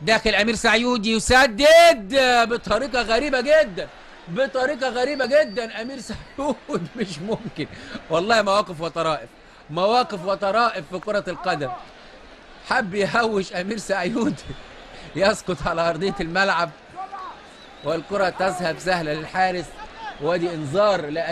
داخل امير سعيود يسدد بطريقه غريبه جدا، بطريقه غريبه جدا. امير سعيود مش ممكن والله، مواقف وطرائف، مواقف وطرائف في كره القدم. حب يهوش امير سعيود يسقط على ارضيه الملعب والكره تذهب سهله للحارس، وادي انذار لامير